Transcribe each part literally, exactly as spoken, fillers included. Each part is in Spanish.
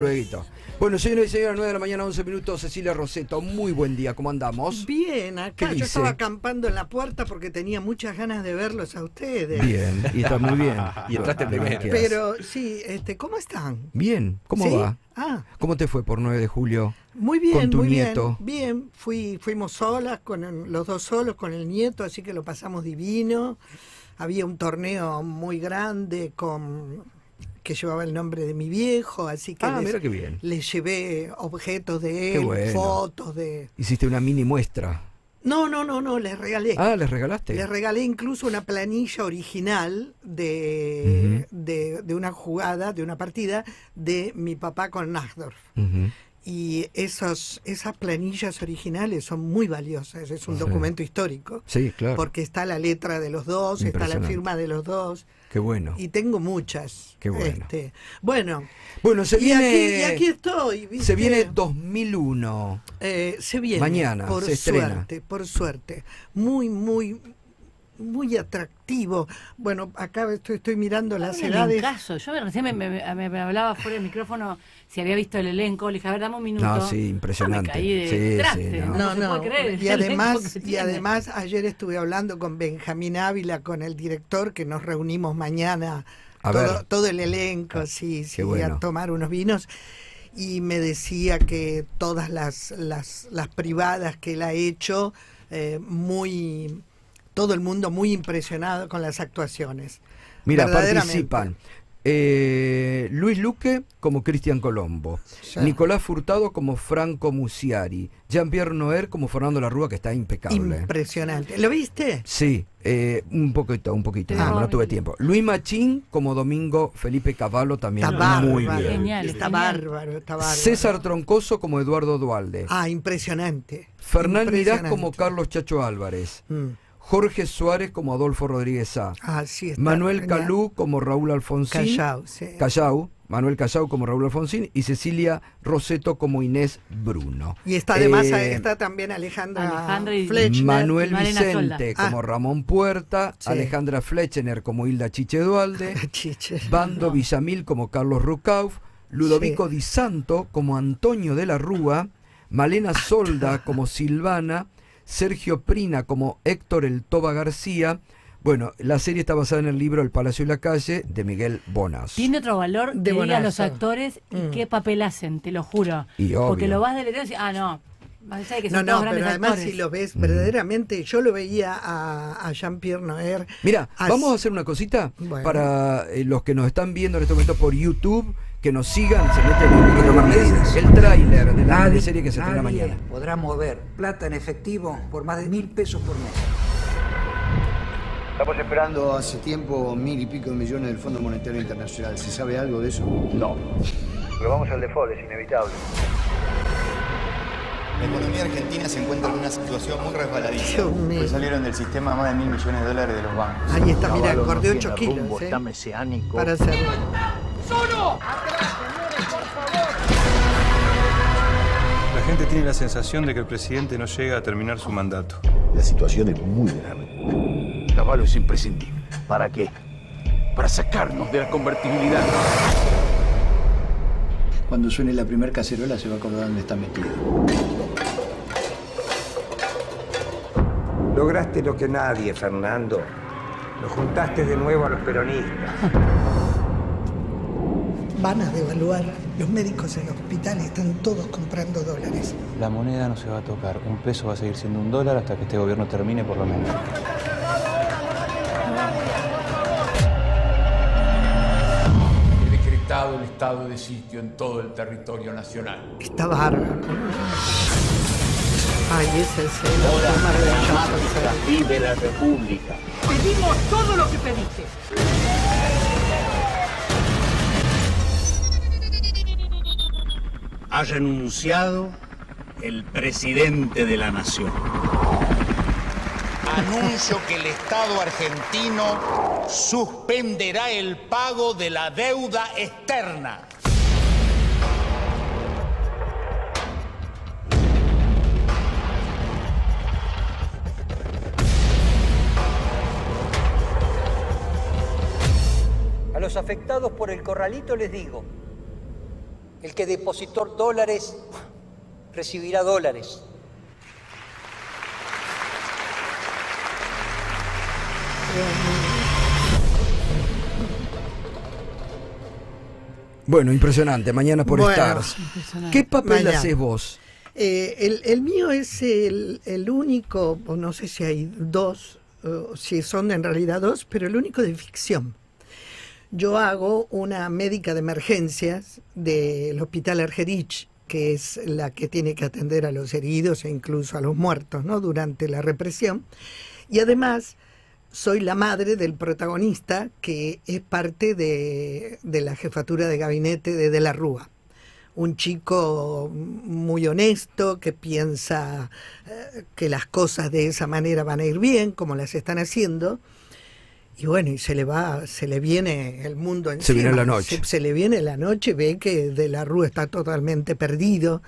Lueguito. Bueno, señoras y señores, nueve de la mañana, once minutos, Cecilia Roseto, muy buen día, ¿cómo andamos? Bien, acá yo estaba acampando en la puerta porque tenía muchas ganas de verlos a ustedes. Bien, y está muy bien. Y entraste primero. Pero, sí, este, ¿cómo están? Bien, ¿cómo ¿Sí? va? Ah. ¿Cómo te fue por nueve de julio? Muy bien, con tu muy nieto. bien. Bien, fui, fuimos solas, con el, los dos solos, con el nieto, así que lo pasamos divino. Había un torneo muy grande con... que llevaba el nombre de mi viejo, así que ah, les, mira qué bien. les llevé objetos de él, bueno. fotos de... ¿Hiciste una mini muestra? No, no, no, no, les regalé. Ah, ¿les regalaste? Les regalé incluso una planilla original de, uh-huh. de, de una jugada, de una partida, de mi papá con Najdorf. Uh-huh. Y esos, esas planillas originales son muy valiosas, es un sí. documento histórico. Sí, claro. Porque está la letra de los dos, está la firma de los dos. Qué bueno. Y tengo muchas. Qué bueno. Este, bueno, bueno se y, viene, aquí, y aquí estoy. ¿Viste? Se viene dos mil uno. Eh, se viene. Mañana. Por se suerte, estrena. por suerte. Muy, muy, muy atractivo. Bueno, acá estoy, estoy mirando las edades. Caso. Yo recién me, me, me, me hablaba fuera del micrófono si había visto el elenco. Le dije, a ver, dame un minuto. No, sí, impresionante. No, me caí de, sí, traste, sí, no, no. no, no. Creer, y además, y además, ayer estuve hablando con Benjamín Ávila, con el director, que nos reunimos mañana, a todo, ver. todo el elenco, sí, sí, bueno. a tomar unos vinos. Y me decía que todas las, las, las privadas que él ha hecho, eh, muy todo el mundo muy impresionado con las actuaciones. Mira, participan. Eh, Luis Luque como Cristian Colombo, sí. Nicolás Furtado como Franco Musiari, Jean-Pierre Noher como Fernando Larrúa, que está impecable. Impresionante. ¿Lo viste? Sí, eh, un poquito, un poquito, ah, no, no tuve tiempo. Luis Machín como Domingo Felipe Cavallo, también está bárbaro, muy bien. Genial, está genial. Bárbaro, está bárbaro. César Troncoso como Eduardo Duhalde. Ah, impresionante. Fernán Mirás como Carlos Chacho Álvarez. Mm. Jorge Suárez como Adolfo Rodríguez Saá. Ah, sí, Manuel Callao como Raúl Alfonsín. Callao, sí. Callao, Manuel Callao como Raúl Alfonsín y Cecilia Roseto como Inés Bruno. Y está además eh, está también Alejandra, Alejandra Fletchner. Manuel Vicente ah. como Ramón Puerta, sí. Alejandra Fletchner como Hilda Chiche Duhalde, Chiche. Bando no. Villamil como Carlos Rucauf, Ludovico sí. Di Santo como Antonio de la Rúa, Malena Solda como Silvana, Sergio Prina como Héctor El Toba García. Bueno, la serie está basada en el libro El Palacio y la Calle de Miguel Bonazo. Tiene otro valor de ver a los actores y mm. qué papel hacen, te lo juro. Y porque obvio. lo vas de leer y decís, ah, no. Que no, no, pero además actores. si lo ves verdaderamente, mm. yo lo veía a, a Jean-Pierre Noher. Mira, a... vamos a hacer una cosita bueno. para eh, los que nos están viendo en este momento por YouTube, que nos sigan, se meten en el tráiler de la nadie, serie que se estrena mañana. Podrá mover plata en efectivo por más de mil pesos por mes. Estamos esperando hace tiempo mil y pico de millones del Fondo Monetario Internacional. ¿Se sabe algo de eso? No. Pero vamos al default, es inevitable. La economía argentina se encuentra en una situación muy resbaladiza. Pues salieron del sistema más de mil millones de dólares de los bancos. Ahí está, mirá, corté ocho kilos. Rumbo, eh. Está mesiánico. Para hacer... ¡Solo! ¡Atrás, señores, por favor! La gente tiene la sensación de que el presidente no llega a terminar su mandato. La situación es muy grave. Cavallo es imprescindible. ¿Para qué? Para sacarnos de la convertibilidad. Cuando suene la primer cacerola se va a acordar dónde está metido. Lograste lo que nadie, Fernando. Lo juntaste de nuevo a los peronistas. Van a devaluar. Los médicos en los hospitales están todos comprando dólares. La moneda no se va a tocar. Un peso va a seguir siendo un dólar hasta que este gobierno termine, por lo menos. He decretado el estado de sitio en todo el territorio nacional. Está bárbaro. Ay, ese es el... Ahora la marcha vive la República. Pedimos todo lo que pediste. Ha renunciado el presidente de la nación. Anuncio que el Estado argentino suspenderá el pago de la deuda externa. A los afectados por el corralito les digo... El que depositó dólares recibirá dólares. Bueno, impresionante. Mañana por bueno, Stars. ¿Qué papel Mañana. haces vos? Eh, el, el mío es el, el único, no sé si hay dos, uh, si son en realidad dos, pero el único de ficción. Yo hago una médica de emergencias del Hospital Argerich, que es la que tiene que atender a los heridos e incluso a los muertos, ¿no?, durante la represión. Y además soy la madre del protagonista, que es parte de, de la jefatura de gabinete de De la Rúa. Un chico muy honesto que piensa eh, que las cosas de esa manera van a ir bien, como las están haciendo. Y bueno, y se le va, se le viene el mundo encima. Se viene la noche. Se, se le viene la noche, ve que De la Rúa está totalmente perdido.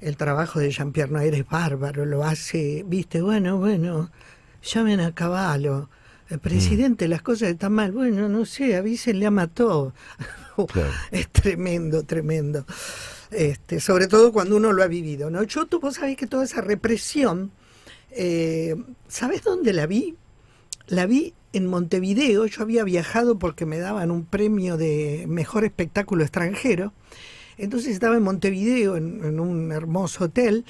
El trabajo de Jean-Pierre Noher es bárbaro, lo hace, viste, bueno, bueno... llamen a Cavallo, el presidente, las cosas están mal, bueno, no sé, avísenle a Mató. Claro. Es tremendo, tremendo. Este, sobre todo cuando uno lo ha vivido, ¿no? Yo, tú, vos sabés que toda esa represión, eh, ¿sabés dónde la vi? La vi en Montevideo. Yo había viajado porque me daban un premio de mejor espectáculo extranjero, entonces estaba en Montevideo, en, en un hermoso hotel,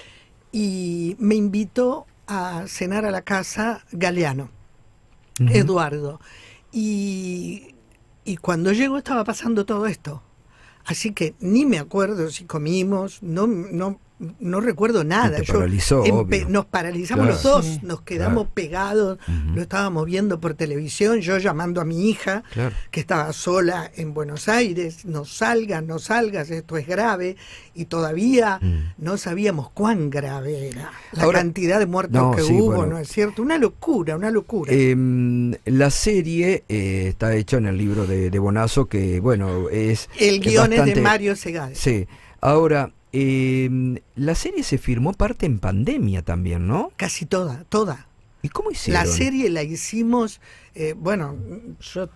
y me invitó a cenar a la casa Galeano, uh-huh. Eduardo. Y, y cuando llego estaba pasando todo esto. Así que ni me acuerdo si comimos, no, no, no recuerdo nada. Yo paralizó, obvio. Nos paralizamos, claro, los dos, sí, nos quedamos, claro, pegados, uh-huh, lo estábamos viendo por televisión, yo llamando a mi hija, claro, que estaba sola en Buenos Aires, no salgas, no salgas, esto es grave, y todavía uh-huh no sabíamos cuán grave era la Ahora, cantidad de muertos no, que sí, hubo, bueno, ¿no es cierto? Una locura, una locura. Eh, la serie eh, está hecha en el libro de, de Bonazzo, que bueno, es... El guion es de Mario Segade. Sí. Ahora, eh, la serie se firmó parte en pandemia también, ¿no? Casi toda, toda. ¿Y cómo hicieron? La serie la hicimos, eh, bueno, yo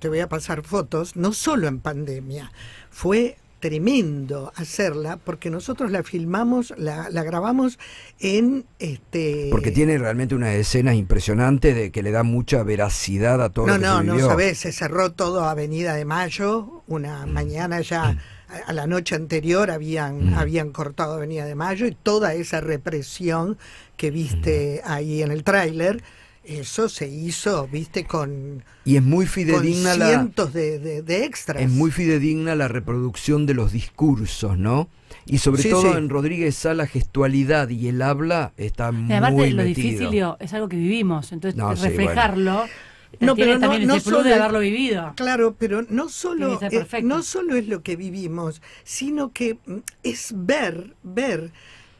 te voy a pasar fotos, no solo en pandemia, fue tremendo hacerla, porque nosotros la filmamos, la, la grabamos en... este Porque tiene realmente unas escenas impresionantes de que le da mucha veracidad a todo no, lo que No, se no, no sabés, se cerró todo Avenida de Mayo, una mm. mañana ya... Mm. A la noche anterior habían, mm. habían cortado Avenida de Mayo, y toda esa represión que viste mm. ahí en el tráiler, eso se hizo, viste, con... Y es muy fidedigna la... cientos de, de, de extras. Es muy fidedigna la reproducción de los discursos, ¿no? Y sobre sí, todo sí. en Rodríguez Saá la gestualidad y el habla está y muy además de lo metido. Difícil, Leo, es algo que vivimos, entonces no, reflejarlo... Sí, bueno. No, pero no, no solo de haberlo vivido. Claro, pero no solo, eh, no solo es lo que vivimos, sino que es ver, ver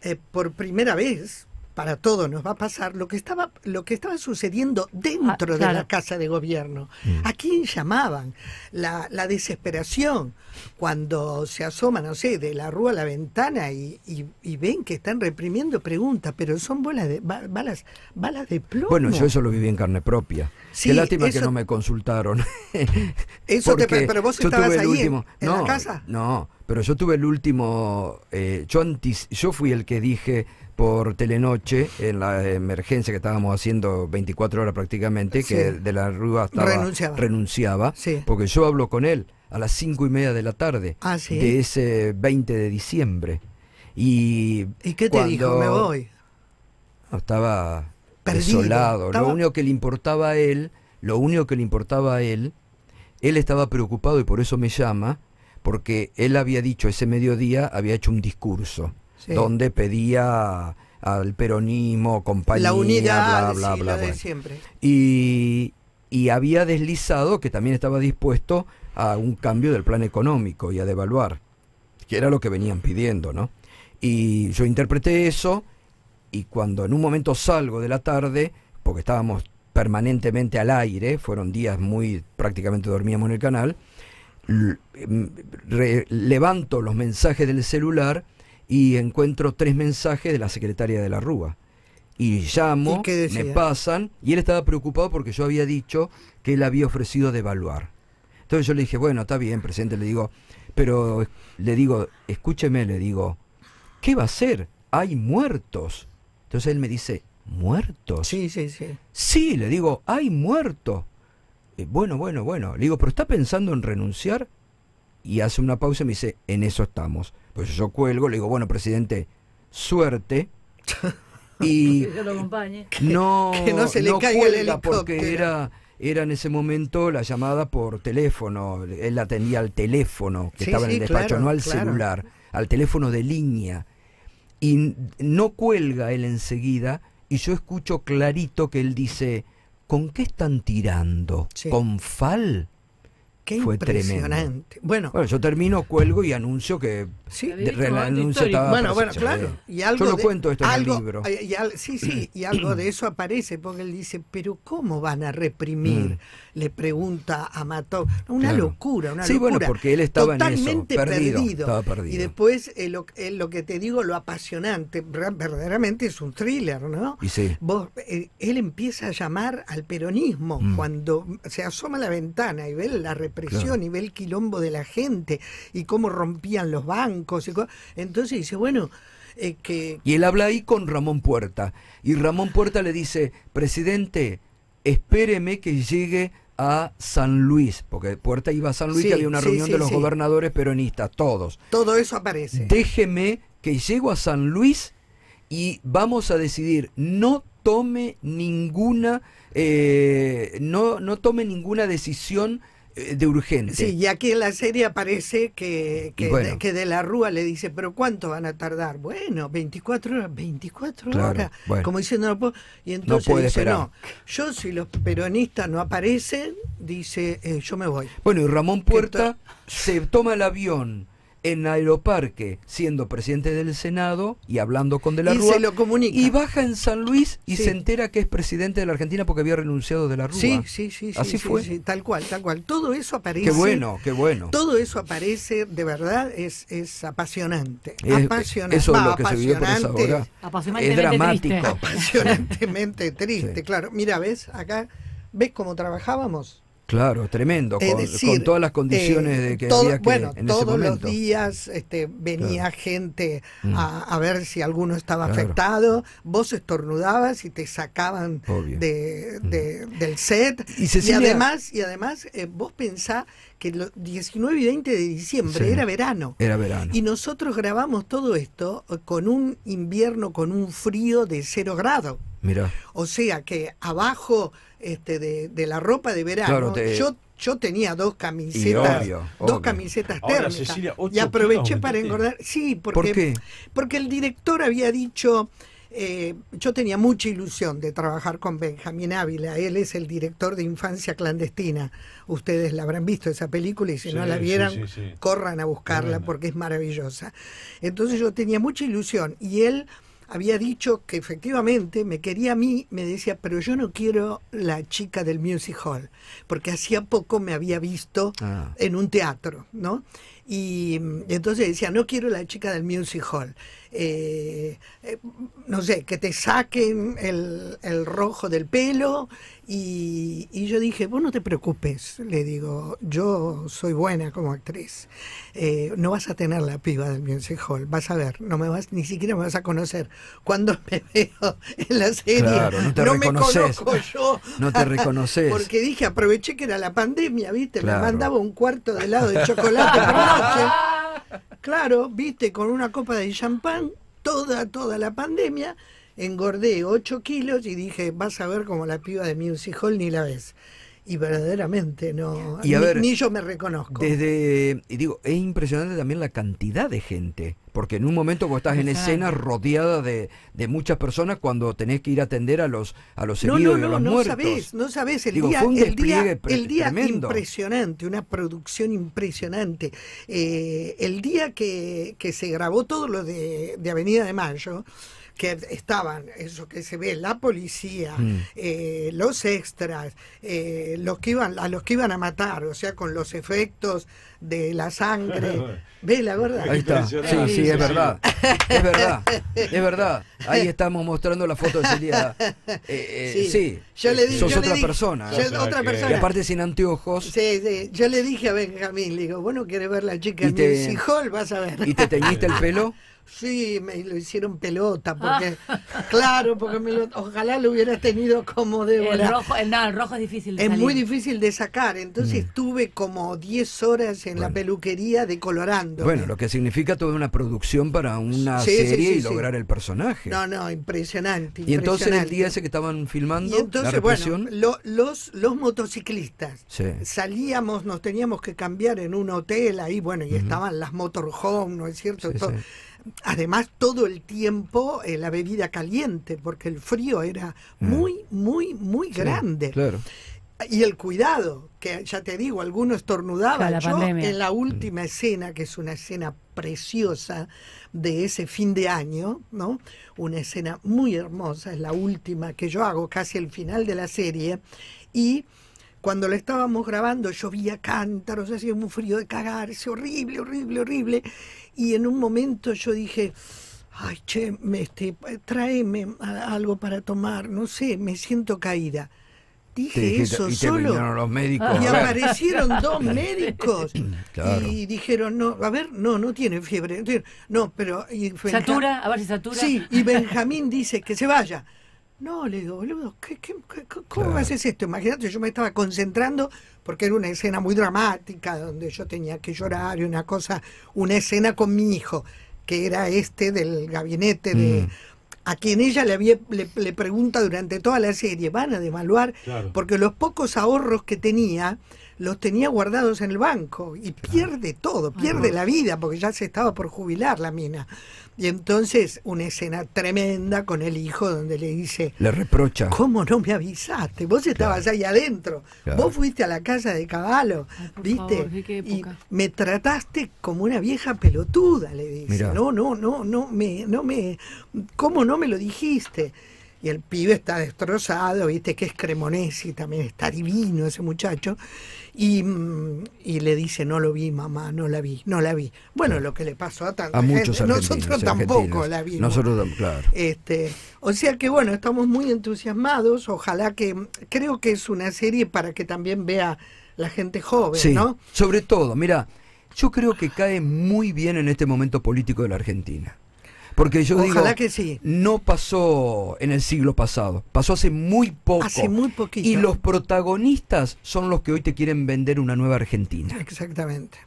eh, por primera vez, para todos nos va a pasar, lo que estaba, lo que estaba sucediendo dentro ah, claro. de la Casa de Gobierno. Mm. ¿A quién llamaban? La, la desesperación, cuando se asoman, no sé, de la rúa a la ventana y, y, y ven que están reprimiendo preguntas, pero son bolas de, balas, balas de plomo. Bueno, yo eso lo viví en carne propia. Sí, qué lástima eso, que no me consultaron. Eso te, pero vos estabas ahí último, en, en no, la casa. No, pero yo tuve el último... Eh, yo, antes, yo fui el que dije por Telenoche, en la emergencia que estábamos haciendo veinticuatro horas prácticamente, sí. que De la Rúa estaba, renunciaba, renunciaba sí. porque yo hablo con él a las cinco y media de la tarde ah, ¿sí? de ese veinte de diciembre. ¿Y, ¿Y qué te dijo? Me voy. No, estaba... Perdido, desolado, estaba... lo único que le importaba a él, lo único que le importaba a él, él estaba preocupado y por eso me llama, porque él había dicho ese mediodía, había hecho un discurso sí. donde pedía al peronismo, compañía, la unidad, bla, bla, sí, bla, la bla, de siempre. Y, y había deslizado que también estaba dispuesto a un cambio del plan económico y a devaluar, que era lo que venían pidiendo, ¿no? Y yo interpreté eso. Y cuando en un momento salgo de la tarde, porque estábamos permanentemente al aire, fueron días muy, prácticamente dormíamos en el canal, re, levanto los mensajes del celular y encuentro tres mensajes de la secretaria de la Rúa. Y llamo, ¿Y me pasan, y él estaba preocupado porque yo había dicho que él había ofrecido devaluar. Entonces yo le dije, bueno, está bien, presidente, le digo, Pero le digo, escúcheme, le digo, ¿qué va a hacer? Hay muertos. Entonces él me dice, ¿muertos? Sí, sí, sí. Sí, le digo, hay muertos. Eh, bueno, bueno, bueno. Le digo, ¿pero está pensando en renunciar? Y hace una pausa y me dice, en eso estamos. Pues yo cuelgo, le digo, bueno, presidente, suerte. Y que yo lo acompañe. No, que, que no se le no caiga el helicóptero. Porque era, era en ese momento la llamada por teléfono. Él atendía al teléfono que sí, estaba sí, en el despacho, claro, no al claro. celular, al teléfono de línea. Y no cuelga él enseguida y yo escucho clarito que él dice, ¿con qué están tirando? Sí. ¿Con F A L? Qué Fue impresionante. Tremendo. Bueno, bueno, yo termino, cuelgo y anuncio que sí, renuncio. Bueno, bueno, claro. Y algo yo lo de, cuento esto algo, en el libro. Y al, sí, sí, y algo de eso aparece, porque él dice, pero ¿cómo van a reprimir? Mm. Le pregunta a Mató. Una claro. locura, una sí, locura. Sí, bueno, porque él estaba totalmente en eso, perdido. perdido. Estaba perdido. Y después, eh, lo, eh, lo que te digo, lo apasionante, verdaderamente es un thriller, ¿no? Y sí. Vos, eh, él empieza a llamar al peronismo mm. cuando se asoma a la ventana y ve la represión. presión claro. y ve el quilombo de la gente y cómo rompían los bancos y entonces dice, bueno, eh, que... Y él habla ahí con Ramón Puerta y Ramón Puerta le dice, presidente, espéreme que llegue a San Luis, porque Puerta iba a San Luis, sí, que había una sí, reunión sí, de los sí. gobernadores peronistas, todos. Todo eso aparece. Déjeme que llego a San Luis y vamos a decidir, no tome ninguna eh, no, no tome ninguna decisión de urgente. Sí, y aquí en la serie aparece que, que, bueno. de, que de la Rúa le dice, pero ¿cuánto van a tardar? Bueno, veinticuatro horas, veinticuatro claro, horas, bueno. como diciendo, no puedo, y entonces no puede dice, esperar. no, yo si los peronistas no aparecen, dice, eh, yo me voy. Bueno, y Ramón Puerta se toma el avión en Aeroparque, siendo presidente del Senado y hablando con de la Rúa. Y se lo comunica. Y baja en San Luis y sí. se entera que es presidente de la Argentina porque había renunciado de la Rúa. Sí, sí, sí. Así sí, fue. Sí, tal cual, tal cual. Todo eso aparece. Qué bueno, qué bueno. Todo eso aparece, de verdad, es, es apasionante. Es, apasionante. Eso es lo que se vivió por esa hora. Es dramático. Triste. Apasionantemente triste, sí. claro. Mira, ¿ves? Acá, ¿ves cómo trabajábamos? Claro, tremendo, con, decir, con todas las condiciones eh, de que todo, había que bueno, en todos ese momento. los días este, venía claro. gente a, a ver si alguno estaba claro. afectado, vos estornudabas y te sacaban de, de, mm. del set. Y, Cecilia, y además, y además eh, vos pensás que los diecinueve y veinte de diciembre sí, era verano. Era verano. Y nosotros grabamos todo esto con un invierno, con un frío de cero grado. Mirá. O sea que abajo este, de, de la ropa de verano, claro, te... yo, yo tenía dos camisetas, obvio, dos obvio. camisetas Ahora, térmicas. Cecilia, y aproveché para engordar. Sí, porque, ¿Por qué? porque el director había dicho... Eh, yo tenía mucha ilusión de trabajar con Benjamín Ávila. Él es el director de Infancia Clandestina. Ustedes la habrán visto esa película y si sí, no la vieran, sí, sí, sí. corran a buscarla porque es maravillosa. Entonces yo tenía mucha ilusión y él había dicho que efectivamente me quería a mí, me decía, pero yo no quiero la chica del Music Hall, porque hacía poco me había visto ah. en un teatro, ¿no? Y entonces decía, no quiero la chica del Music Hall, eh, eh, no sé, que te saquen el, el rojo del pelo, y, y yo dije, vos no te preocupes, le digo, yo soy buena como actriz, eh, no vas a tener la piba del Music Hall, vas a ver, no me vas, ni siquiera me vas a conocer, cuando me veo en la serie, claro, no, te no me conozco yo, no te reconoces, porque dije, aproveché que era la pandemia, viste, claro. me mandaba un cuarto de helado de chocolate, claro, viste, con una copa de champán, toda, toda la pandemia, engordé ocho kilos y dije, vas a ver como la piba de Music Hall ni la ves. Y verdaderamente no, y a ni, ver, ni yo me reconozco. Desde, y digo, es impresionante también la cantidad de gente, porque en un momento vos estás en Exacto. escena rodeada de, de muchas personas cuando tenés que ir a atender a los a los heridos no, no, y a los no, muertos. No sabés, no sabés, el digo, día, el día, el día impresionante, una producción impresionante. Eh, el día que, que se grabó todo lo de, de Avenida de Mayo, que estaban, eso que se ve, la policía, mm. eh, los extras, eh, los que iban, a los que iban a matar, o sea, con los efectos de la sangre. ¿Ves la gorda? Ahí está. Sí, sí, es verdad. Es verdad. Es verdad. Ahí estamos mostrando la foto de Celia. Eh, eh, sí. sí. Yo le di, Sos yo otra, le di, persona. Yo, o sea, otra que... persona. Y aparte sin anteojos. Sí, sí. Yo le dije a Benjamín, le digo, vos no querés ver la chica en te... Music Hall, vas a ver. ¿Y te teñiste el pelo? Sí, me lo hicieron pelota, porque, claro, porque me lo, ojalá lo hubieras tenido como Débora. El rojo, el, no, el rojo es difícil de sacar. Es salir. Muy difícil de sacar, entonces mm. tuve como diez horas en bueno. la peluquería decolorando. Bueno, lo que significa toda una producción para una sí, serie sí, sí, y sí. lograr el personaje. No, no, impresionante. Y impresionante. Entonces el día ese que estaban filmando, y entonces, la represión... Bueno, lo, los, los motociclistas, sí. salíamos, nos teníamos que cambiar en un hotel ahí, bueno, y uh-huh. estaban las motorhome, ¿no es cierto? Sí, Todo, sí. Además, todo el tiempo eh, la bebida caliente, porque el frío era muy, muy, muy grande. Sí, claro. Y el cuidado, que ya te digo, algunos estornudaban. Yo, pandemia. en la última escena, que es una escena preciosa de ese fin de año, ¿no? Una escena muy hermosa, es la última que yo hago, casi el final de la serie, y... Cuando la estábamos grabando llovía cántaros, hacía un frío de cagarse, horrible, horrible, horrible. Y en un momento yo dije, ay, che, me, este, tráeme algo para tomar, no sé, me siento caída. Dije sí, eso y te solo. Los médicos, y aparecieron dos médicos claro. y dijeron, no, a ver, no, no tiene fiebre. No, pero... Y Benja... ¿Satura? A ver si satura. Sí, y Benjamín dice que se vaya. No, le digo, boludo, ¿qué, qué, qué, ¿cómo claro. haces esto? Imagínate, yo me estaba concentrando porque era una escena muy dramática donde yo tenía que llorar y una cosa, una escena con mi hijo, que era este del gabinete de... Mm. a quien ella le, había, le, le pregunta durante toda la serie, van a devaluar, claro. porque los pocos ahorros que tenía, los tenía guardados en el banco, y claro. pierde todo, pierde Ajá. la vida, porque ya se estaba por jubilar la mina. Y entonces, una escena tremenda con el hijo, donde le dice... Le reprocha. ¿Cómo no me avisaste? Vos estabas claro. ahí adentro, claro. vos fuiste a la casa de Cavallo, ¿viste? Favor, ¿qué época? Y me trataste como una vieja pelotuda, le dice. Mirá. No, no, no, no me... No me ¿Cómo no? No me lo dijiste. Y el pibe está destrozado, viste que es Cremonesi, también está divino ese muchacho. Y, y le dice, no lo vi, mamá, no la vi, no la vi. Bueno, claro. lo que le pasó a tanta a gente, muchos nosotros tampoco la vimos. Nosotros, claro. Este, o sea que bueno, estamos muy entusiasmados, ojalá que, creo que es una serie para que también vea la gente joven, sí, ¿no? Sobre todo, mira, yo creo que cae muy bien en este momento político de la Argentina. Porque yo Ojalá digo, que sí. no pasó en el siglo pasado, pasó hace muy poco. Hace muy poquito. Y los protagonistas son los que hoy te quieren vender una nueva Argentina. Exactamente.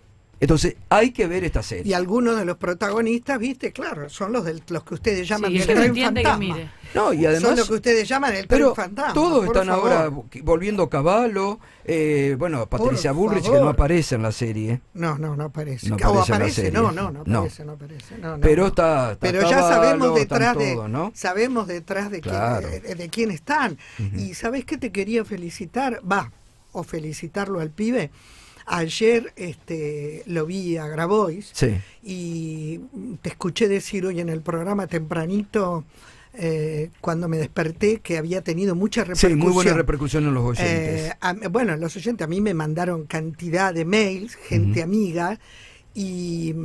Entonces, hay que ver esta serie. Y algunos de los protagonistas, viste, claro, son los de los que ustedes llaman sí, el tren fantasma. Que mire. No, y además, son los que ustedes llaman el tren fantasma. Todos están favor. ahora volviendo a Cavallo. Eh, bueno, Patricia por Bullrich, favor. que no aparece en la serie. No, no, no aparece. No aparece, o aparece no, no, no aparece, no, no aparece. No, no, pero está, está Pero Cavallo, ya sabemos detrás de, todo, ¿no? sabemos detrás de, claro. quién, de, de quién están. Uh-huh. Y ¿sabés qué te quería felicitar? Va, o felicitarlo al pibe. Ayer este, lo vi a Grabois sí. y te escuché decir hoy en el programa tempranito, eh, cuando me desperté, que había tenido mucha repercusión. Sí, muy buena repercusión en los oyentes. Eh, a, bueno, los oyentes a mí me mandaron cantidad de mails, gente uh-huh. amiga, y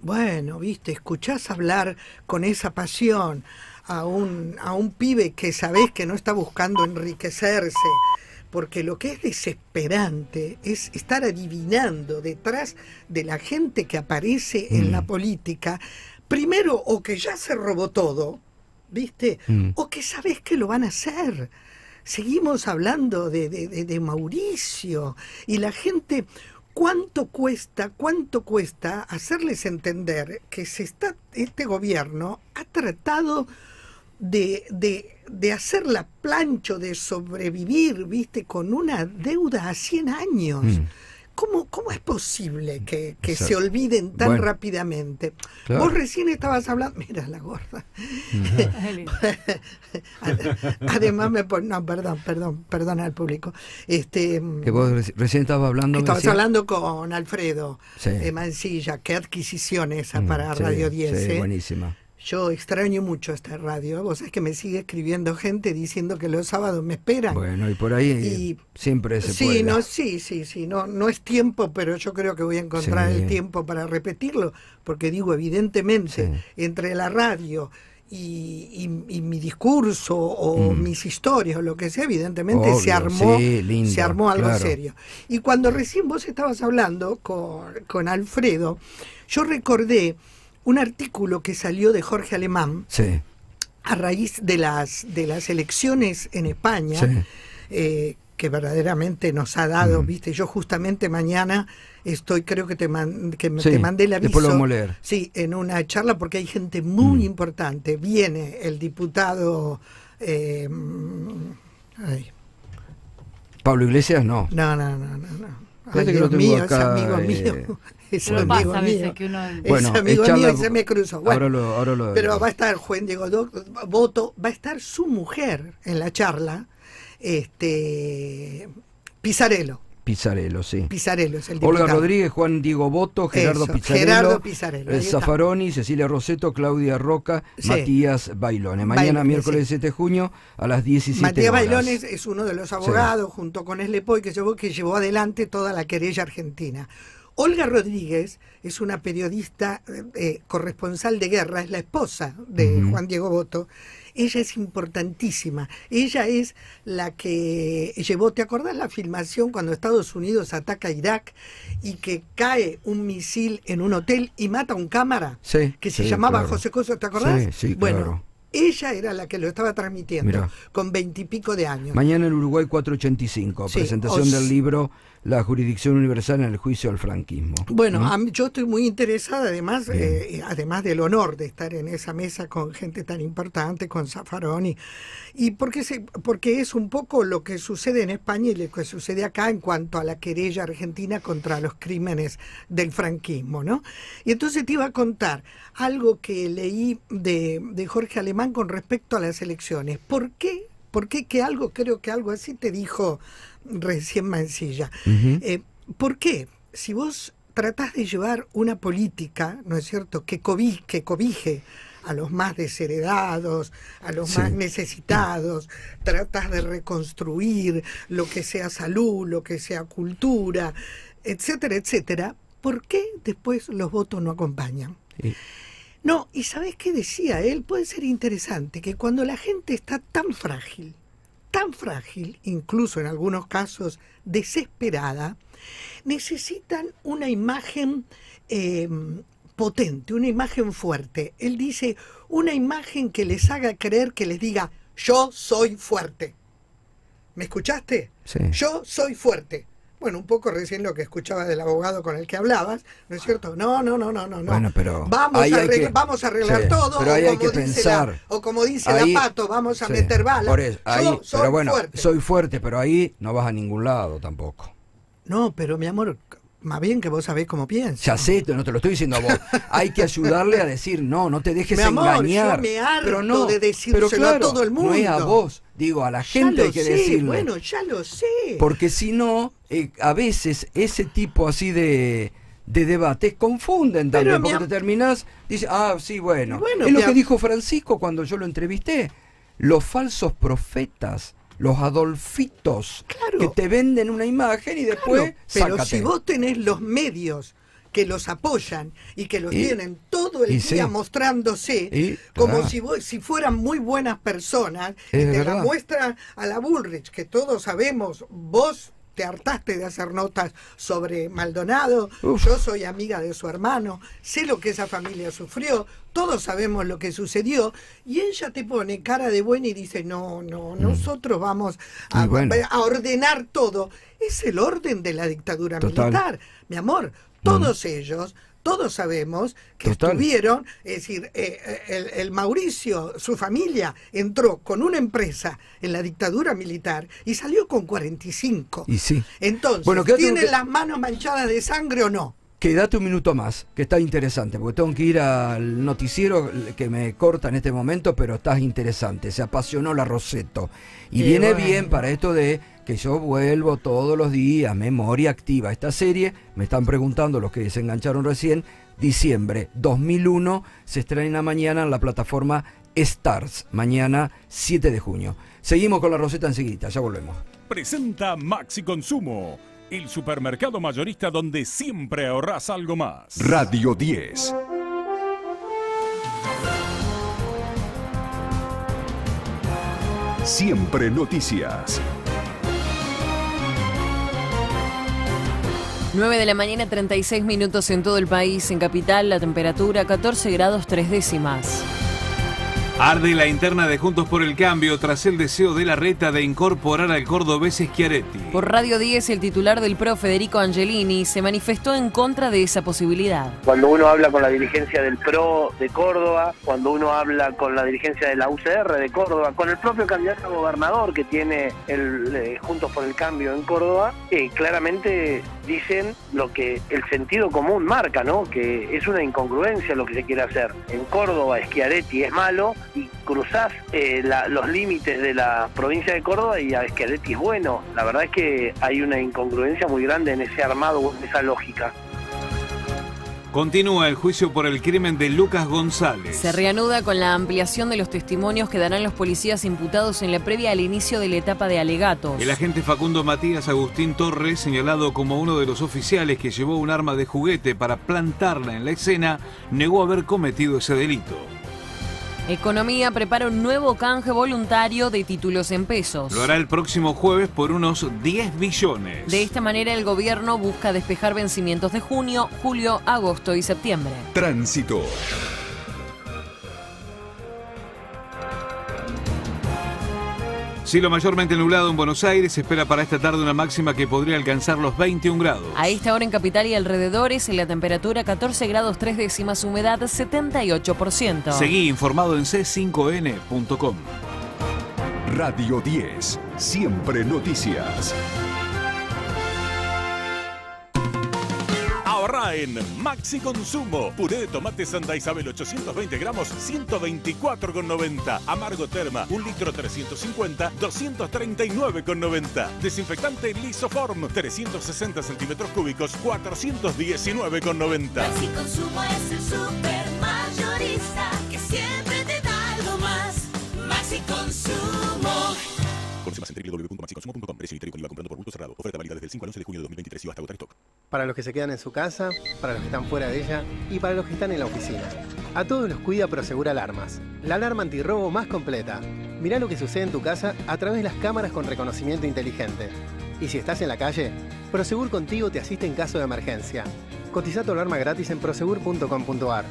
bueno, viste, escuchás hablar con esa pasión a un, a un pibe que sabés que no está buscando enriquecerse. Porque lo que es desesperante es estar adivinando detrás de la gente que aparece mm. en la política, primero o que ya se robó todo, ¿viste? Mm. O que sabés que lo van a hacer. Seguimos hablando de, de, de, de Mauricio y la gente, ¿cuánto cuesta, cuánto cuesta hacerles entender que se está, este gobierno ha tratado de... de de hacer la plancha, de sobrevivir, viste, con una deuda a cien años. Mm. ¿Cómo, ¿Cómo es posible que, que o sea, se olviden tan bueno. rápidamente? Claro. Vos recién estabas hablando... Mira la gorda. Además me pon... No, perdón, perdón, perdón al público. Este, que vos reci recién estabas hablando... Estabas decía... hablando con Alfredo sí. eh, Mancilla. Qué adquisición esa mm, para sí, Radio diez. Sí, eh. buenísima. Yo extraño mucho esta radio. Vos sabés que me sigue escribiendo gente diciendo que los sábados me esperan. Bueno, y por ahí y, siempre se sí, puede. No, sí, sí, sí. No, no es tiempo, pero yo creo que voy a encontrar sí. el tiempo para repetirlo. Porque digo, evidentemente, sí. entre la radio y, y, y mi discurso o mm. mis historias o lo que sea, evidentemente Obvio, se armó sí, lindo, se armó algo claro. serio. Y cuando recién vos estabas hablando con, con Alfredo, yo recordé un artículo que salió de Jorge Alemán sí. a raíz de las de las elecciones en España, sí. eh, que verdaderamente nos ha dado, mm. viste, yo justamente mañana estoy, creo que te, man, que sí, te mandé el aviso, lo sí, en una charla, porque hay gente muy mm. importante, viene el diputado eh, ay. Pablo Iglesias, no. No, no, no, no, no. Ay, Dios mío, acá, es amigo eh... mío. Es no amigo pasa, mío, veces que uno... bueno, es amigo mío y se me cruzó. Bueno, ahora lo, ahora lo, pero va a estar Juan Diego Botto, va a estar su mujer en la charla, este Pisarello. Pisarello, sí. Pisarello es el diputado. Olga Rodríguez, Juan Diego Botto, Gerardo Pisarello, Gerardo Zaffaroni, Cecilia Roseto, Claudia Roca, sí. Matías Bailones. Mañana, Bailones, miércoles sí. siete de junio, a las diecisiete Matías horas. Bailones es uno de los abogados, sí. junto con Eslepoy, que llevó, que llevó adelante toda la querella argentina. Olga Rodríguez es una periodista eh, corresponsal de guerra, es la esposa de uh-huh. Juan Diego Botto. Ella es importantísima. Ella es la que llevó, ¿te acordás la filmación cuando Estados Unidos ataca a Irak y que cae un misil en un hotel y mata a un cámara? Sí, que se sí, llamaba claro. José Coso, ¿te acordás? Sí, sí, bueno, claro. Ella era la que lo estaba transmitiendo, Mirá. con veintipico de años. Mañana en Uruguay cuatro ochenta y cinco, sí, presentación os... del libro La jurisdicción universal en el juicio al franquismo. Bueno, ¿no? a mí, yo estoy muy interesada, además eh, además del honor de estar en esa mesa con gente tan importante, con Zaffaroni, y, y porque, se, porque es un poco lo que sucede en España y lo que sucede acá en cuanto a la querella argentina contra los crímenes del franquismo, ¿no? Y entonces te iba a contar algo que leí de, de Jorge Alemán con respecto a las elecciones. ¿Por qué? ¿Por qué que algo, creo que algo así te dijo recién Mansilla? Uh-huh. eh, ¿Por qué? Si vos tratás de llevar una política, ¿no es cierto?, que cobije, que cobije a los más desheredados, a los sí. más necesitados, tratás de reconstruir lo que sea salud, lo que sea cultura, etcétera, etcétera, ¿por qué después los votos no acompañan? Sí. No, y ¿sabés qué decía él? Puede ser interesante que cuando la gente está tan frágil, tan frágil, incluso en algunos casos desesperada, necesitan una imagen eh, potente, una imagen fuerte. Él dice, una imagen que les haga creer, que les diga, yo soy fuerte. ¿Me escuchaste? Sí. Yo soy fuerte. Bueno, un poco recién lo que escuchaba del abogado con el que hablabas, ¿no es cierto? No, no, no, no, no. Bueno, pero vamos, a arreglar, que, vamos a arreglar sí, todo, pero ahí o, como hay que pensar, la, o como dice ahí, la Pato, vamos a sí, meter balas. Por eso, ahí, Yo soy pero bueno, fuerte. Soy fuerte, pero ahí no vas a ningún lado tampoco. No, pero mi amor, más bien que vos sabés cómo pienso. Ya sé, no te lo estoy diciendo a vos. Hay que ayudarle a decir, no, no te dejes mi amor, engañar. Yo me harto pero no, de decírselo pero claro, a todo el mundo. No es a vos. Digo, a la gente hay que decirlo. Bueno, ya lo sé. Porque si no, eh, a veces ese tipo así de, de debates confunden también. Porque te terminás, dices, ah, sí, bueno. bueno es lo que dijo Francisco cuando yo lo entrevisté. Los falsos profetas, los adolfitos, claro, que te venden una imagen y después claro, pero sácate. Si vos tenés los medios que los apoyan y que los ¿Y? tienen todo el día sí? mostrándose ¿Y? como ah. si, si fueran muy buenas personas, es y te verdad. la muestran a la Bullrich, que todos sabemos, vos te hartaste de hacer notas sobre Maldonado, Uf. yo soy amiga de su hermano, sé lo que esa familia sufrió, todos sabemos lo que sucedió, y ella te pone cara de buena y dice, no, no, mm. nosotros vamos a, bueno. a ordenar todo. Es el orden de la dictadura Total. militar, mi amor. Todos ellos, todos sabemos que Total. estuvieron, es decir, eh, el, el Mauricio, su familia, entró con una empresa en la dictadura militar y salió con cuarenta y cinco. Y sí. Entonces, bueno, ¿tienen que... las manos manchadas de sangre o no? Quédate un minuto más, que está interesante, porque tengo que ir al noticiero que me corta en este momento, pero estás interesante, se apasionó la Roseto. Y Qué viene bueno. bien para esto de que yo vuelvo todos los días, memoria activa. Esta serie, me están preguntando los que se engancharon recién, diciembre dos mil uno, se estrena mañana en la plataforma Stars, mañana siete de junio. Seguimos con la Roseta enseguida, ya volvemos. Presenta Maxi Consumo, el supermercado mayorista donde siempre ahorrás algo más. Radio diez. Siempre noticias. nueve de la mañana, treinta y seis minutos en todo el país. En Capital, la temperatura catorce grados tres décimas. Arde la interna de Juntos por el Cambio tras el deseo de Larreta de incorporar al cordobés Schiaretti. Por Radio diez, el titular del P R O, Federico Angelini, se manifestó en contra de esa posibilidad. Cuando uno habla con la dirigencia del P R O de Córdoba, cuando uno habla con la dirigencia de la U C R de Córdoba, con el propio candidato a gobernador que tiene el eh, Juntos por el Cambio en Córdoba, eh, claramente dicen lo que el sentido común marca, ¿no? Que es una incongruencia lo que se quiere hacer. En Córdoba, Schiaretti es malo, y cruzás eh, la, los límites de la provincia de Córdoba y a Schiaretti es bueno. La verdad es que hay una incongruencia muy grande en ese armado, en esa lógica. Continúa el juicio por el crimen de Lucas González. Se reanuda con la ampliación de los testimonios que darán los policías imputados en la previa al inicio de la etapa de alegatos. El agente Facundo Matías Agustín Torres, señalado como uno de los oficiales que llevó un arma de juguete para plantarla en la escena, negó haber cometido ese delito. Economía prepara un nuevo canje voluntario de títulos en pesos. Lo hará el próximo jueves por unos diez billones. De esta manera el gobierno busca despejar vencimientos de junio, julio, agosto y septiembre. Tránsito. Cielo mayormente nublado en Buenos Aires, se espera para esta tarde una máxima que podría alcanzar los veintiún grados. A esta hora en Capital y alrededores, en la temperatura catorce grados tres décimas, humedad setenta y ocho por ciento. Seguí informado en c cinco n punto com. Radio diez, siempre noticias. Ahorra en Maxi Consumo. Puré de tomate Santa Isabel ochocientos veinte gramos, ciento veinticuatro con noventa. Amargo Terma, un litro trescientos cincuenta, doscientos treinta y nueve con noventa. Desinfectante Lisoform, trescientos sesenta centímetros cúbicos, cuatrocientos diecinueve con noventa. Maxi Consumo es el super mayorista que siempre te da algo más. Maxi Consumo. Consumas en doble u doble u doble u punto maxi consumo punto com. Precio y IVA comprando por bulto cerrado. Oferta válida desde el cinco al once de junio de dos mil veintitrés y hasta agotar stock. Para los que se quedan en su casa, para los que están fuera de ella y para los que están en la oficina. A todos los cuida Prosegur Alarmas, la alarma antirrobo más completa. Mirá lo que sucede en tu casa a través de las cámaras con reconocimiento inteligente. Y si estás en la calle, Prosegur contigo te asiste en caso de emergencia. Cotiza tu alarma gratis en prosegur punto com punto ar.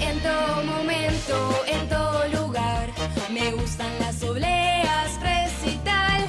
En todo momento, en todo lugar, me gustan las obleas, Recital,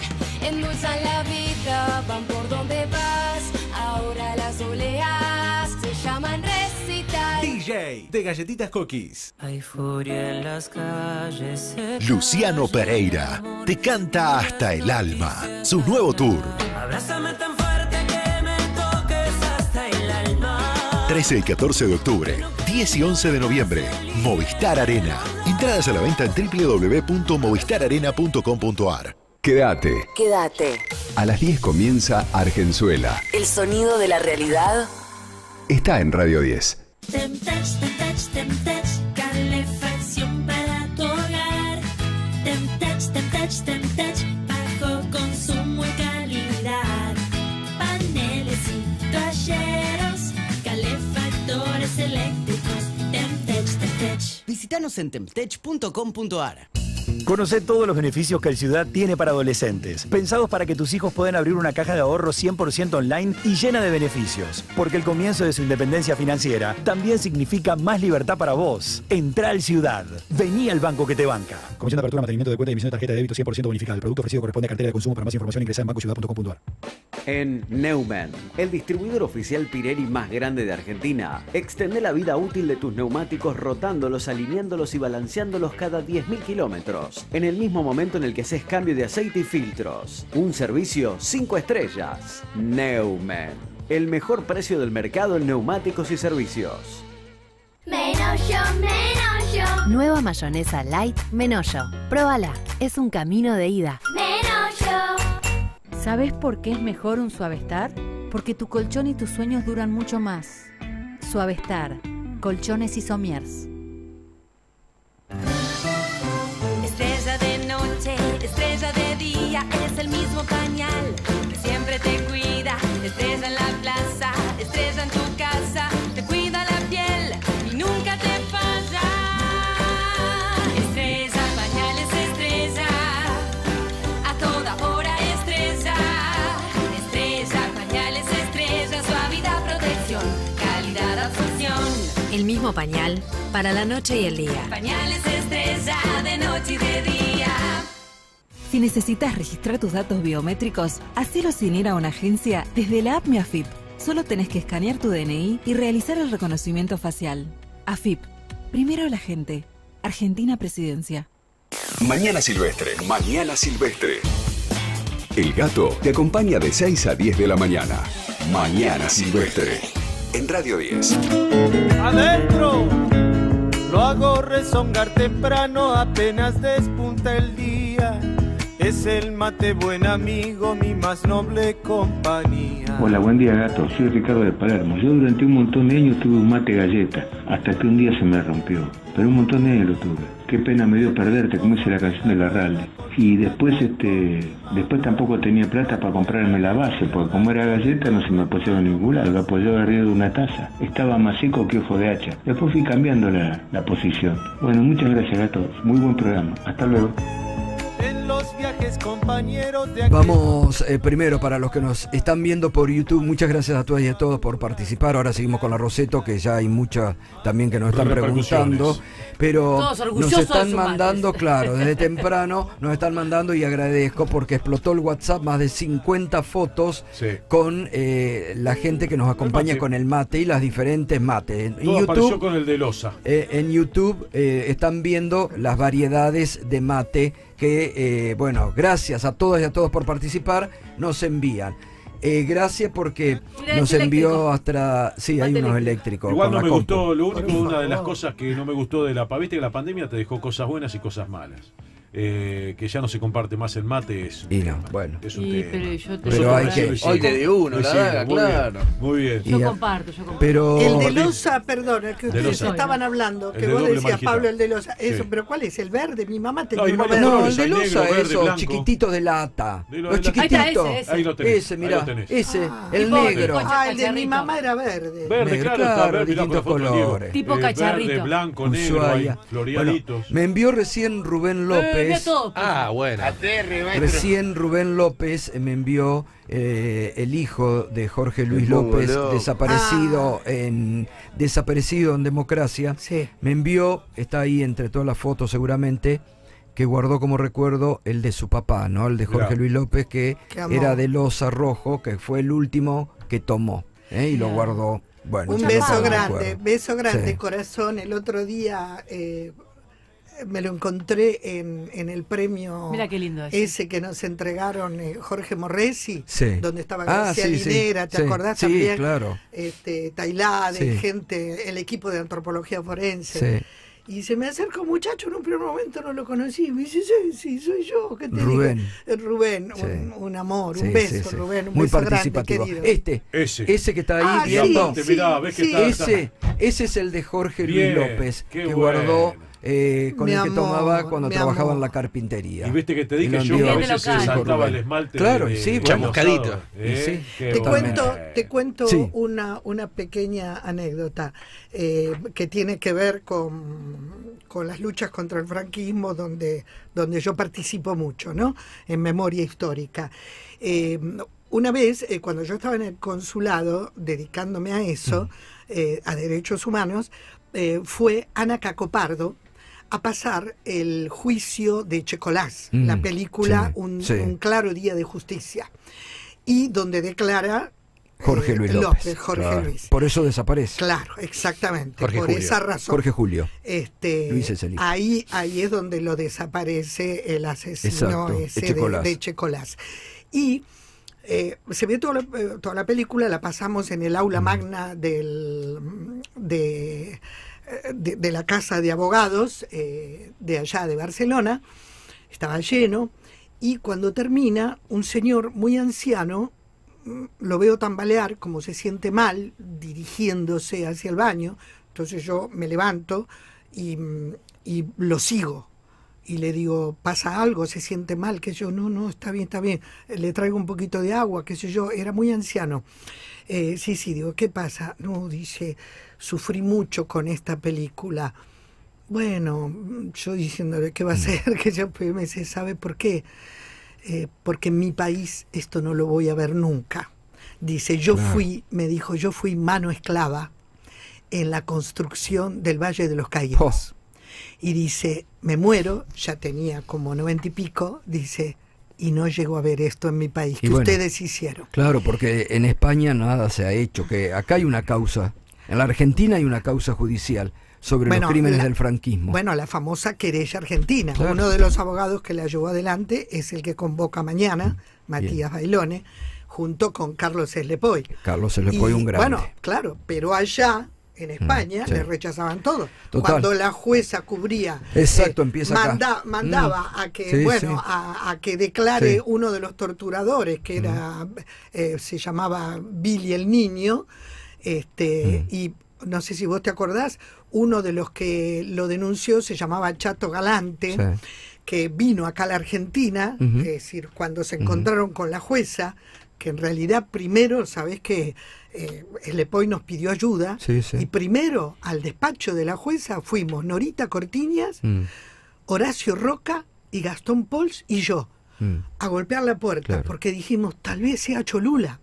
endulzan la vida, van por donde vas, ahora las obleas se llaman Recital. D J de Galletitas Cookies. Hay furia en las calles. Luciano Pereira te canta hasta el alma, su nuevo tour. Abrázame tan fuerte que me toques hasta el alma. trece y catorce de octubre, diez y once de noviembre, Movistar Arena. Entradas a la venta en doble u doble u doble u punto movistar arena punto com punto ar. Quédate. Quédate. A las diez comienza Argenzuela. El sonido de la realidad está en Radio diez. Temtex, Temtex, Temtex, calefacción para tu hogar. Temtex, Temtex, Temtex, bajo consumo y calidad. Paneles y toalleros, calefactores eléctricos. Temtex, Temtex. Visítanos en temtex punto com punto ar. Conoce todos los beneficios que el Ciudad tiene para adolescentes, pensados para que tus hijos puedan abrir una caja de ahorro cien por ciento online y llena de beneficios, porque el comienzo de su independencia financiera también significa más libertad para vos. Entrá al Ciudad, vení al banco que te banca. Comisión de apertura, mantenimiento de cuenta y emisión de tarjeta de débito cien por ciento bonificada. El producto ofrecido corresponde a cartera de consumo. Para más información ingresá en banco ciudad punto com punto ar. En Neumann, el distribuidor oficial Pirelli más grande de Argentina, extende la vida útil de tus neumáticos rotándolos, alineándolos y balanceándolos cada diez mil kilómetros. En el mismo momento en el que haces cambio de aceite y filtros. Un servicio cinco estrellas. Neumann. El mejor precio del mercado en neumáticos y servicios. Menosho, Menosho. Nueva mayonesa light Menosho. Próbala. Es un camino de ida. Menosho. ¿Sabes por qué es mejor un Suavestar? Porque tu colchón y tus sueños duran mucho más. Suavestar, colchones y somiers. Estrella de noche, estrella de día, es el mismo pañal que siempre te cuida. Estrella en la plaza, estrella en tu casa, te cuida la piel y nunca te falla. Estrella, pañales, estrella, a toda hora estrella. Estrella, pañales, estrella, suavidad, protección, calidad, absorción. El mismo pañal para la noche y el día. Pañales estrella de noche y de día. Si necesitas registrar tus datos biométricos, hacelo sin ir a una agencia desde la app Mi AFIP. Solo tenés que escanear tu D N I y realizar el reconocimiento facial. AFIP. Primero la gente. Argentina Presidencia. Mañana Silvestre. Mañana Silvestre. El gato te acompaña de seis a diez de la mañana. Mañana Silvestre. En Radio diez. Adentro, lo hago rezongar temprano, apenas despunta el día. Es el mate buen amigo, mi más noble compañía. Hola, buen día gato, soy Ricardo de Palermo. Yo durante un montón de años tuve un mate galleta, hasta que un día se me rompió. Pero un montón de años lo tuve. Qué pena me dio perderte, como dice la canción de Larralde. Y después este después tampoco tenía plata para comprarme la base, porque como era galleta no se me apoyaba en ningún lado, lo apoyaba arriba de una taza. Estaba más seco que ojo de hacha. Después fui cambiando la, la posición. Bueno, muchas gracias gato, muy buen programa. Hasta luego. En los viajes, compañeros de aquí... Vamos eh, primero para los que nos están viendo por YouTube. Muchas gracias a todas y a todos por participar. Ahora seguimos con la Roseto, que ya hay muchas también que nos están preguntando. Pero nos están mandando, claro, desde temprano nos están mandando, y agradezco porque explotó el WhatsApp, más de cincuenta fotos, sí, con eh, la gente que nos acompaña con el mate y las diferentes mates. En, en YouTube apareció con el de loza. Eh, en YouTube eh, están viendo las variedades de mate que, eh, bueno, gracias a todas y a todos por participar, nos envían. Eh, gracias porque Mira, nos envió eléctrico. hasta... Sí, hay unos eléctricos. Igual no me compu. gustó, lo único, una de las cosas que no me gustó de la... Viste que la pandemia te dejó cosas buenas y cosas malas. Eh, que ya no se comparte más el mate es y no, bueno es un y, tema. pero, yo te pero hay que hoy te de uno la daga, muy claro bien, muy bien yo ya. comparto yo comparto pero el de loza, perdón, el que ustedes estaban hablando, que vos decías marquita. Pablo, el de loza, eso, sí. Pero ¿cuál es el verde? Mi mamá tenía no, verde. No, el de loza, eso chiquitito de lata, de lo los chiquititos, ahí lo tenés, ese, mirá, ese, el negro. Ah, el de mi mamá era verde, verde, claro, distintos colores, tipo cacharrito, verde, blanco, negro, floreaditos. Me envió recién Rubén López. Ah, bueno. Recién Rubén López me envió eh, el hijo de Jorge Luis López, desaparecido ah. en desaparecido en democracia. Sí. Me envió, está ahí entre todas las fotos seguramente, que guardó como recuerdo el de su papá, ¿no? El de Jorge claro. Luis López, que era de loza rojo, que fue el último que tomó, ¿eh? Y lo guardó. Bueno, un beso grande, beso grande, sí. Corazón. El otro día... Eh, me lo encontré en, en el premio ese. ese que nos entregaron eh, Jorge Morresi, sí. donde estaba García ah, sí, Linera, sí, ¿te sí, acordás sí, también? Claro. Este, Tailade, sí. gente, el equipo de antropología forense. Sí. Y se me acercó un muchacho, en un primer momento no lo conocí, me dice, sí, sí, soy yo, ¿qué te Rubén. digo? Rubén, sí. un, un amor, un sí, beso, sí, Rubén, un muy beso participativo. Grande, este, ese. ese que está ahí ah, viendo, sí, sí, mirá, ves sí. que está, está. Ese, ese es el de Jorge Bien, Luis López, que bueno. guardó... Eh, con mi el amor, que tomaba cuando trabajaba amor. en la carpintería. Y viste que te dije yo que a veces se saltaba el esmalte. Claro, de, sí, chamuscadito. Eh, sí, te, cuento, te cuento sí. una, una pequeña anécdota eh, que tiene que ver con, con las luchas contra el franquismo, donde, donde yo participo mucho, ¿no? En memoria histórica. Eh, una vez, eh, cuando yo estaba en el consulado, dedicándome a eso, mm. eh, a derechos humanos, eh, fue Ana Cacopardo a pasar el juicio de Checolás, mm, la película sí, un, sí. un claro día de justicia, y donde declara Jorge eh, Luis López, López Jorge claro. Luis. Por eso desaparece. Claro, exactamente, Jorge por Julio. esa razón. Jorge Julio. Este, Luis es el hijo. Ahí, ahí es donde lo desaparece el asesino Exacto, ese Checolás. De, de Checolás. Y eh, se ve toda la, toda la película, la pasamos en el aula mm. magna del... de De, de la casa de abogados eh, de allá de Barcelona, estaba lleno, y cuando termina un señor muy anciano lo veo tambalear, como se siente mal, dirigiéndose hacia el baño. Entonces yo me levanto y, y lo sigo. Y le digo, ¿pasa algo? ¿Se siente mal? Que yo, no, no, está bien, está bien. Le traigo un poquito de agua, qué sé yo. Era muy anciano. Eh, sí, sí, digo, ¿qué pasa? No, dice, sufrí mucho con esta película. Bueno, yo diciéndole, ¿qué va a ser? Que yo me dice, ¿sabe por qué? Eh, porque en mi país esto no lo voy a ver nunca. Dice, yo claro. fui, me dijo, yo fui mano esclava en la construcción del Valle de los Caídos. Oh. Y dice, me muero, ya tenía como noventa y pico, dice, y no llego a ver esto en mi país, que bueno, ustedes hicieron. Claro, porque en España nada se ha hecho, que acá hay una causa, en la Argentina hay una causa judicial sobre bueno, los crímenes la, del franquismo. Bueno, la famosa querella argentina. Claro. Uno de los abogados que la llevó adelante es el que convoca mañana, Matías Bien. Bailone, junto con Carlos Eslepoy. Carlos Eslepoy, un grande. Bueno, claro, pero allá... En España sí. le rechazaban todo. Total. Cuando la jueza cubría, Exacto, eh, empieza manda, mandaba no. a que sí, bueno sí. A, a que declare sí. uno de los torturadores, que mm. era eh, se llamaba Billy el Niño, este mm. y no sé si vos te acordás, uno de los que lo denunció se llamaba Chato Galante, sí. que vino acá a la Argentina, mm-hmm. es decir, cuando se encontraron mm-hmm. con la jueza, que en realidad primero, sabés que eh, Eslepoy nos pidió ayuda, sí, sí. y primero al despacho de la jueza fuimos Norita Cortiñas, mm. Horacio Roca y Gastón Pols y yo, mm. a golpear la puerta, claro. porque dijimos, tal vez sea Cholula.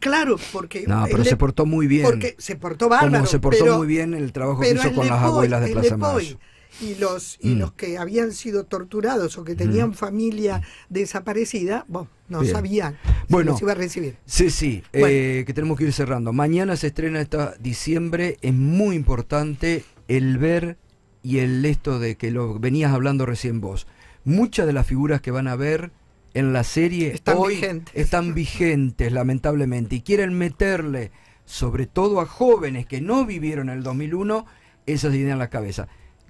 Claro, porque... No, pero se portó muy bien. Porque se portó bárbaro. Como se portó pero, muy bien el trabajo que hizo con Lepoy, las abuelas de Plaza Mayo. Y los, y mm. los que habían sido torturados o que tenían mm. familia desaparecida, bueno, no Bien. sabían bueno, si los iba a recibir. Sí, sí, bueno. eh, que tenemos que ir cerrando. Mañana se estrena esta diciembre, es muy importante el ver y el esto de que lo venías hablando recién vos. Muchas de las figuras que van a ver en la serie están hoy vigentes. están vigentes, lamentablemente, y quieren meterle, sobre todo a jóvenes que no vivieron el dos mil uno, esas ideas en la cabeza.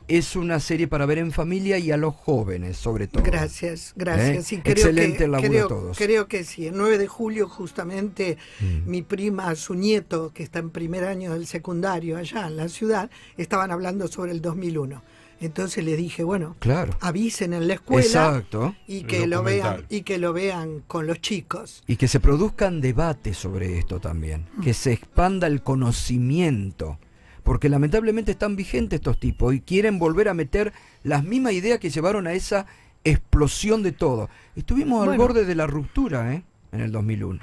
Es una serie para ver en familia y a los jóvenes, sobre todo. Gracias, gracias. ¿Eh? Y creo Excelente que, el laburo creo, a todos. Creo que sí. El nueve de julio, justamente, mm. mi prima, su nieto, que está en primer año del secundario allá en la ciudad, estaban hablando sobre el dos mil uno. Entonces le dije, bueno, claro. avisen en la escuela Exacto. y que lo vean y que lo vean con los chicos. Y que se produzcan debates sobre esto también. Mm. Que se expanda el conocimiento. Porque lamentablemente están vigentes estos tipos y quieren volver a meter las mismas ideas que llevaron a esa explosión de todo. Estuvimos bueno. al borde de la ruptura, ¿eh? En el dos mil uno.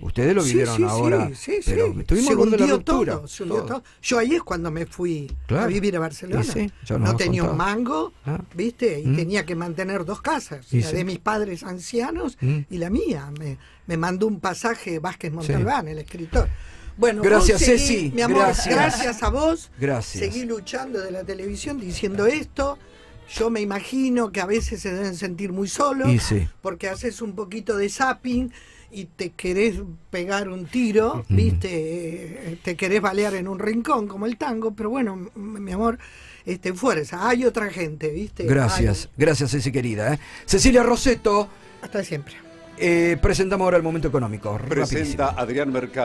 Ustedes lo vivieron sí, sí, ahora. Sí, sí, pero sí. Estuvimos se al borde de la ruptura. Todo, se todo. Todo. Yo ahí es cuando me fui claro. a vivir a Barcelona. Sí, sí. No tenía contado. un mango, ¿Ah? ¿viste? Y ¿Mm? tenía que mantener dos casas, sí, la sí. de mis padres ancianos ¿Mm? y la mía. Me, me mandó un pasaje Vázquez Montalbán, sí. el escritor. Bueno, gracias, seguí, Ceci. Mi amor, gracias. gracias a vos. Gracias. Seguí luchando de la televisión diciendo esto. Yo me imagino que a veces se deben sentir muy solos sí. porque haces un poquito de zapping y te querés pegar un tiro, mm. ¿viste? Te querés balear en un rincón como el tango, pero bueno, mi amor, este, fuerza. Hay otra gente, ¿viste? Gracias, Hay... gracias, Ceci querida. ¿eh? Cecilia Roseto. Hasta siempre. Eh, presentamos ahora el momento económico. Presenta rapidísimo. Adrián Mercado.